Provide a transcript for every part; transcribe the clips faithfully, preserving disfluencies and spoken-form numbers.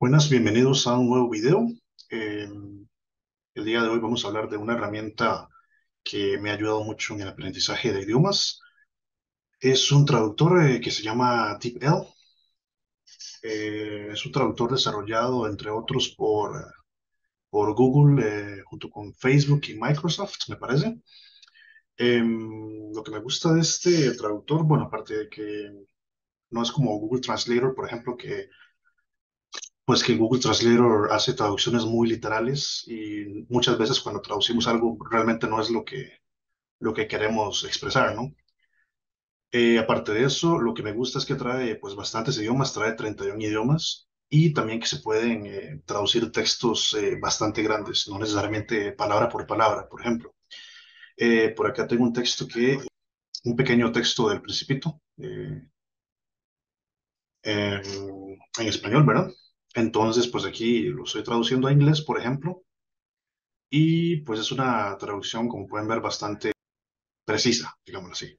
Buenas, bienvenidos a un nuevo video. Eh, el día de hoy vamos a hablar de una herramienta que me ha ayudado mucho en el aprendizaje de idiomas. Es un traductor eh, que se llama DeepL. Eh, es un traductor desarrollado, entre otros, por, por Google, eh, junto con Facebook y Microsoft, me parece. Eh, lo que me gusta de este traductor, bueno, aparte de que no es como Google Translator, por ejemplo, que pues que Google Translator hace traducciones muy literales y muchas veces cuando traducimos algo realmente no es lo que, lo que queremos expresar, ¿no? Eh, aparte de eso, lo que me gusta es que trae pues, bastantes idiomas, trae treinta y un idiomas y también que se pueden eh, traducir textos eh, bastante grandes, no necesariamente palabra por palabra, por ejemplo. Eh, por acá tengo un texto que, un pequeño texto del Principito, eh, eh, en español, ¿verdad? Entonces, pues aquí lo estoy traduciendo a inglés, por ejemplo, y pues es una traducción, como pueden ver, bastante precisa, digámoslo así.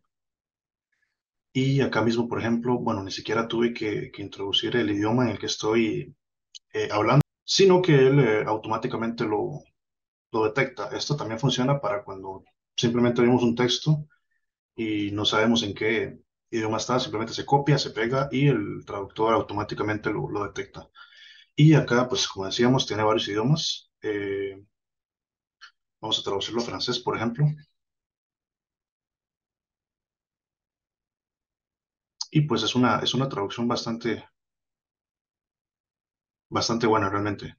Y acá mismo, por ejemplo, bueno, ni siquiera tuve que, que introducir el idioma en el que estoy eh, hablando, sino que él eh, automáticamente lo, lo detecta. Esto también funciona para cuando simplemente vemos un texto y no sabemos en qué idioma está, simplemente se copia, se pega y el traductor automáticamente lo, lo detecta. Y acá, pues como decíamos, tiene varios idiomas. Eh, vamos a traducirlo a francés, por ejemplo. Y pues es una, es una traducción bastante, bastante buena realmente.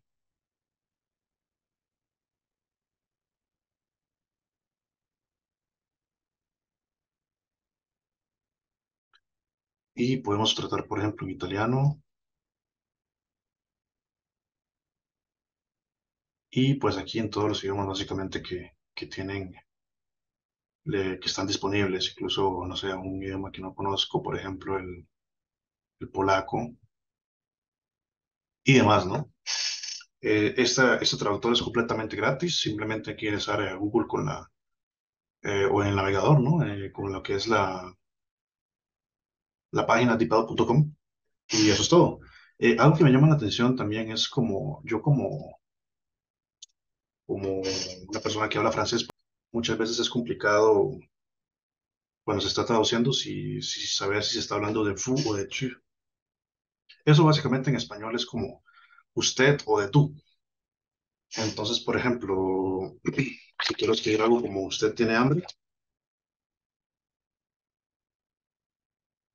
Y podemos tratar, por ejemplo, en italiano. Y pues aquí en todos los idiomas básicamente que, que tienen, le, que están disponibles, incluso, no sé, un idioma que no conozco, por ejemplo, el, el polaco y demás, ¿no? Eh, esta, este traductor es completamente gratis, simplemente aquí ingresar a Google con la, eh, o en el navegador, ¿no? Eh, con lo que es la, la página deepl punto com y eso es todo. Eh, algo que me llama la atención también es como, yo como... como una persona que habla francés, muchas veces es complicado cuando se está traduciendo si, si saber si se está hablando de vous o de tu. Eso básicamente en español es como usted o de tú. Entonces, por ejemplo, si quiero escribir algo como usted tiene hambre,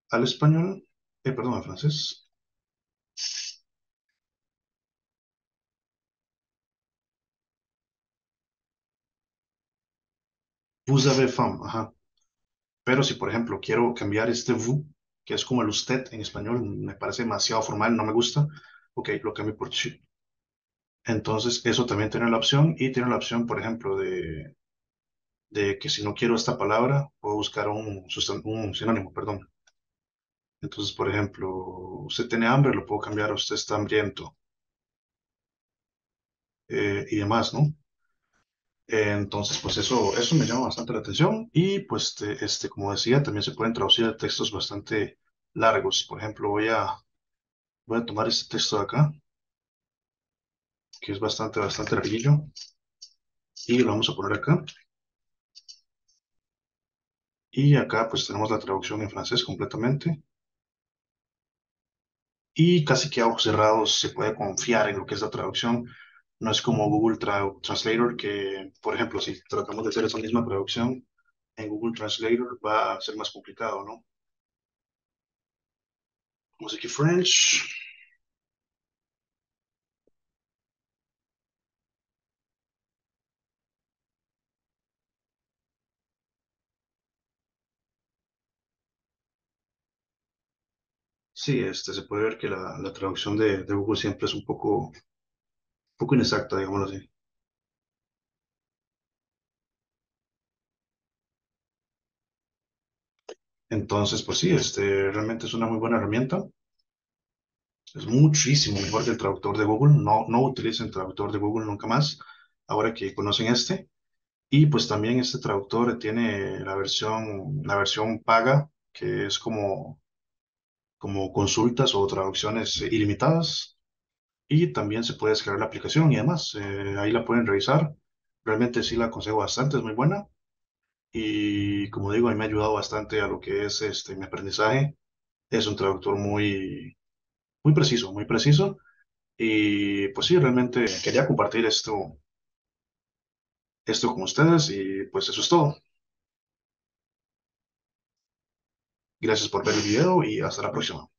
al español, eh, perdón, al francés. Vous avez faim, ajá. Pero si, por ejemplo, quiero cambiar este vous, que es como el usted en español, me parece demasiado formal, no me gusta, ok, lo cambio por tu. Entonces, eso también tiene la opción, y tiene la opción, por ejemplo, de, de que si no quiero esta palabra, puedo buscar un, un sinónimo, perdón. Entonces, por ejemplo, usted tiene hambre, lo puedo cambiar a usted está hambriento. Eh, y demás, ¿no? Entonces, pues eso, eso me llama bastante la atención y pues este, este, como decía, también se pueden traducir a textos bastante largos. Por ejemplo, voy a, voy a tomar este texto de acá, que es bastante, bastante larguillo, y lo vamos a poner acá. Y acá pues tenemos la traducción en francés completamente. Y casi que a ojos cerrados se puede confiar en lo que es la traducción. No es como Google Translator que, por ejemplo, si tratamos de hacer esa misma traducción en Google Translator va a ser más complicado, ¿no? Vamos aquí French. Sí, este, se puede ver que la, la traducción de, de Google siempre es un poco... un poco inexacta, digámoslo así. Entonces, pues sí, este, realmente es una muy buena herramienta. Es muchísimo mejor que el traductor de Google. No, no utilicen traductor de Google nunca más, ahora que conocen este. Y pues también este traductor tiene la versión, la versión paga, que es como, como consultas o traducciones ilimitadas. y también se puede descargar la aplicación y demás. Eh, ahí la pueden revisar. Realmente sí la aconsejo bastante, es muy buena. Y como digo, a mí me ha ayudado bastante a lo que es este, mi aprendizaje. Es un traductor muy, muy preciso, muy preciso. Y pues sí, realmente quería compartir esto, esto con ustedes y pues eso es todo. Gracias por ver el video y hasta la próxima.